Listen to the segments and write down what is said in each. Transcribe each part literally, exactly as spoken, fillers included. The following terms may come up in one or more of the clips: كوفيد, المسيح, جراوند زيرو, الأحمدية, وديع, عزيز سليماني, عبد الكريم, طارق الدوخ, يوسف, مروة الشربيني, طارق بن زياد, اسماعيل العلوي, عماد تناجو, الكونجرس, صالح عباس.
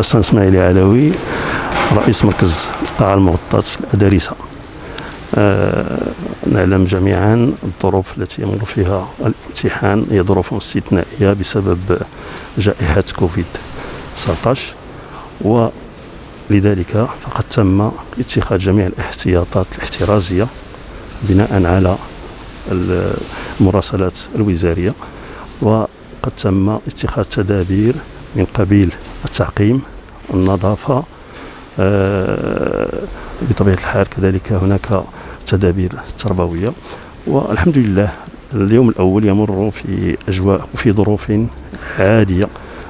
خاصة اسماعيل العلوي رئيس مركز القاعة المغطاة الدارسة. آه نعلم جميعا الظروف التي يمر فيها الامتحان هي ظروف استثنائية بسبب جائحة كوفيد تسعطاش، ولذلك فقد تم اتخاذ جميع الاحتياطات الاحترازية بناء على المراسلات الوزارية، وقد تم اتخاذ تدابير من قبيل التعقيم، النظافة، بطبيعة الحال كذلك هناك تدابير تربوية. والحمد لله اليوم الأول يمر في أجواء وفي ظروف عادية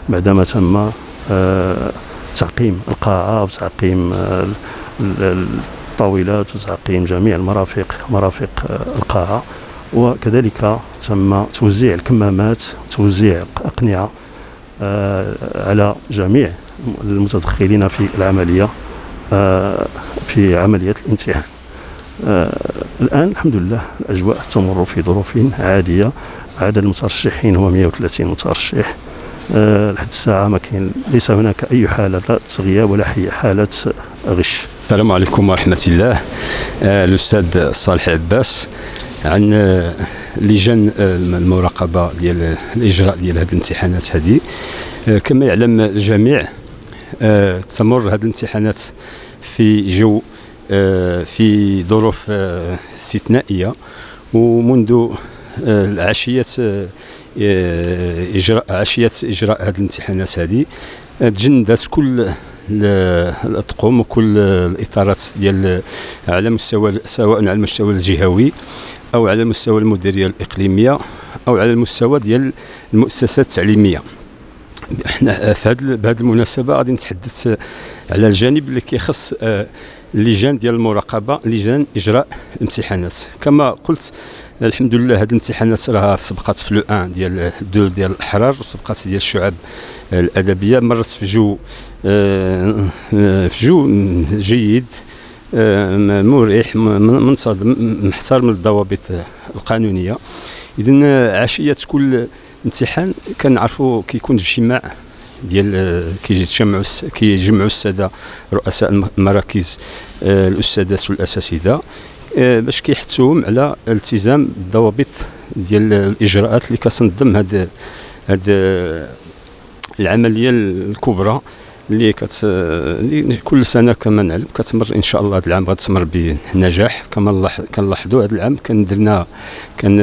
بعدما تم تعقيم القاعة وتعقيم الطاولات وتعقيم جميع المرافق مرافق القاعة، وكذلك تم توزيع الكمامات وتوزيع الأقنعة على جميع المتدخلين في العملية في عملية الامتحان. الآن الحمد لله الأجواء تمر في ظروف عادية. عدد المترشحين هو مئة وثلاثين مترشح لحد الساعة، ما كاين ليس هناك أي حالة لا غياب ولا حالة غش. السلام عليكم ورحمة الله. الأستاذ صالح عباس، عن لجان المراقبة ديال الإجراء ديال هذه الامتحانات هذه، كما يعلم الجميع تمر هذه الامتحانات في جو في ظروف استثنائية، ومنذ العشية إجراء عشية إجراء هذه الامتحانات هذه تجندت كل الأطقم وكل الإطارات ديال على مستوى، سواء على المستوى الجهوي أو على مستوى المديرية الإقليمية أو على المستوى ديال المؤسسات التعليمية. احنا في هذه بهذه المناسبه غادي نتحدث على الجانب اللي كيخص اللجان ديال المراقبه، لجان اجراء الامتحانات. كما قلت الحمد لله هذه الامتحانات راها سبقات في لو واحد ديال دو ديال الاحرار وسبقات ديال الشعب الادبيه، مرت في جو في جو جيد مريح منتظم محترم الضوابط القانونيه. اذا عشيه كل امتحان كنعرفوا كيكون اجتماع ديال كيجتمعوا كيجمعوا الساده رؤساء المراكز الاستاذات والاساتذه باش كيحثوهم على التزام الضوابط ديال الاجراءات اللي كتنظم هذه هذه العمليه الكبرى اللي كت اللي كل سنه كما نعلم كتمر. ان شاء الله هذا العام غتمر بنجاح. كما كنلاحظوا هذا العام كان درنا كان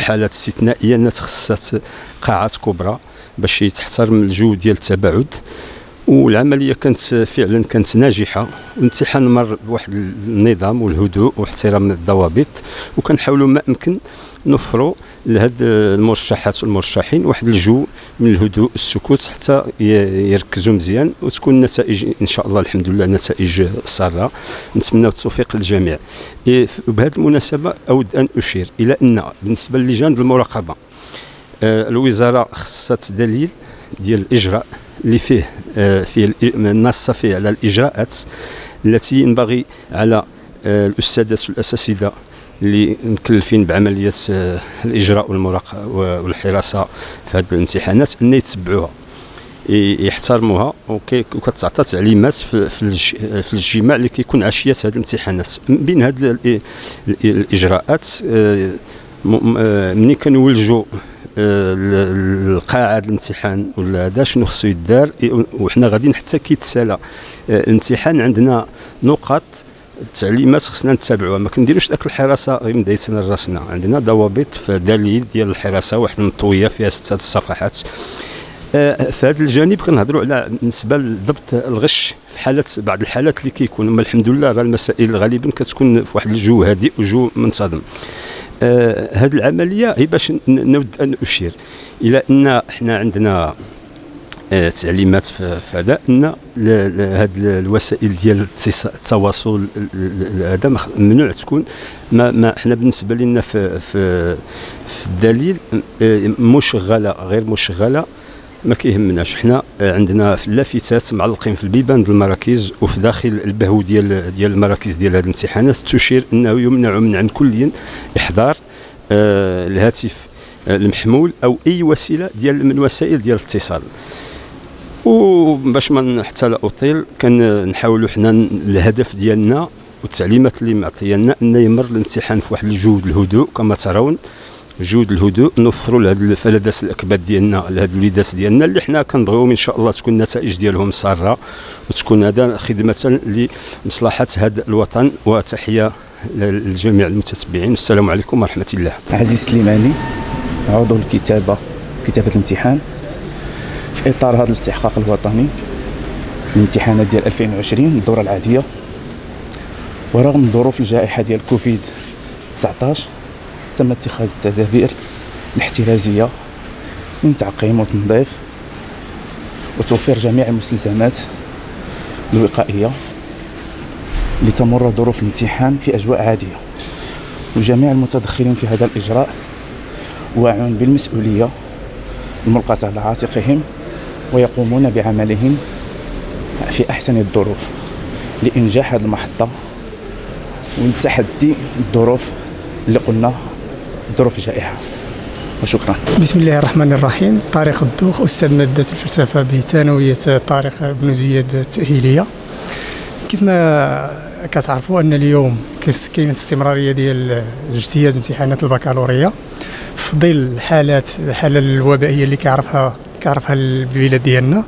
حالات استثنائيه الناس خصات قاعات كبرى باش يتحترم الجو ديال التباعد، والعمليه كانت فعلا كانت ناجحه. الامتحان مر بواحد النظام والهدوء واحترام الضوابط، وكنحاولوا ما امكن نوفروا لهاد المرشحات والمرشحين واحد الجو من الهدوء والسكوت حتى يركزوا مزيان وتكون النتائج ان شاء الله الحمد لله نتائج ساره. نتمنى التوفيق للجميع. بهذه المناسبه اود ان اشير الى ان بالنسبه للجان المراقبه الوزاره خصت دليل ديال الاجراء اللي فيه فيه النص فيه على الاجراءات التي ينبغي على الاستاذات والاساتذه اللي مكلفين بعمليه الاجراء والمراقبه والحراسه في هذه الامتحانات ان يتبعوها يحترموها، وكتعطى تعليمات في الجماع اللي كيكون عشيه هذه الامتحانات. من بين هذه الاجراءات ملي كنولجوا القاعه الامتحان ولا هذا شنو خصو يدار، وحنا غاديين حتى كيتسالى الامتحان عندنا نقاط التعليمات خصنا نتبعوها، ما كنديروش ذاك الحراسه غير من دايسين راسنا. عندنا ضوابط في دليل ديال الحراسه واحد مطويه فيها سته الصفحات. آه في هذا الجانب كنهضروا على بالنسبه لضبط الغش في حاله بعض الحالات اللي كيكون، اما الحمد لله راه المسائل غالبا كتكون في واحد الجو هادئ وجو منتظم. آه هذه العمليه هي باش نود ان اشير الى ان حنا عندنا آه تعليمات في هذا ان هذه الوسائل ديال التواصل هذا ممنوع تكون ما, ما حنا بالنسبه لنا في, في, في الدليل آه مشغله غير مشغله ما كيهمناش. حنا عندنا في اللافتات معلقين في البيبان ديال المراكز وفي داخل البهو ديال ديال المراكز ديال هذه الامتحانات تشير انه يمنع من عن كل احضار آه الهاتف المحمول او اي وسيله ديال من وسائل ديال الاتصال. وباش ما نحتى لا اطيل كنحاولوا حنا الهدف ديالنا والتعليمات اللي معطينا ان يمر الامتحان في واحد الجود الهدوء كما ترون، جود الهدوء نوفروا لهاد الفلدس الاكباد ديالنا، لهاد الوداس ديالنا اللي حنا كنبغيوهم ان شاء الله تكون النتائج ديالهم ساره وتكون هذا خدمه لمصلحه هذا الوطن. وتحيه للجميع المتتبعين والسلام عليكم ورحمه الله. عزيز سليماني عضو الكتابه كتابه الامتحان في اطار هذا الاستحقاق الوطني الامتحانات ديال ألفين وعشرين الدوره العاديه، ورغم ظروف الجائحه ديال كوفيد تسعطاش تم اتخاذ التدابير الاحترازيه من تعقيم وتنظيف وتوفير جميع المستلزمات الوقائيه لتمر ظروف الامتحان في اجواء عاديه، وجميع المتدخلين في هذا الاجراء واعون بالمسؤوليه الملقاه على عاتقهم ويقومون بعملهم في احسن الظروف لانجاح هذه المحطه والتحدي الظروف اللي قلنا ظروف الجائحه. وشكرا. بسم الله الرحمن الرحيم. طارق الدوخ استاذ ماده الفلسفه بثانويه طارق بن زياد التاهيليه. كيف ما كتعرفوا ان اليوم كاينه الاستمراريه ديال اجتياز امتحانات البكالوريا في ظل الحالات الحاله الوبائيه اللي كيعرفها كيعرفها البلاد ديالنا،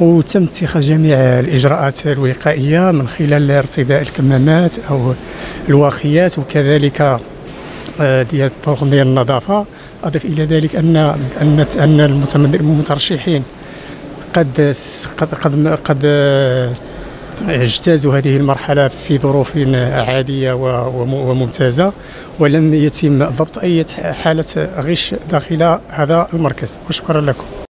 وتم اتخاذ جميع الاجراءات الوقائيه من خلال ارتداء الكمامات او الواقيات وكذلك ديال الطرق ديال النظافه. اضف الى ذلك ان ان ان المترشحين قد قد قد, قد اجتازوا هذه المرحلة في ظروف عادية وممتازة، ولم يتم ضبط أي حالة غش داخل هذا المركز. وشكرا لكم.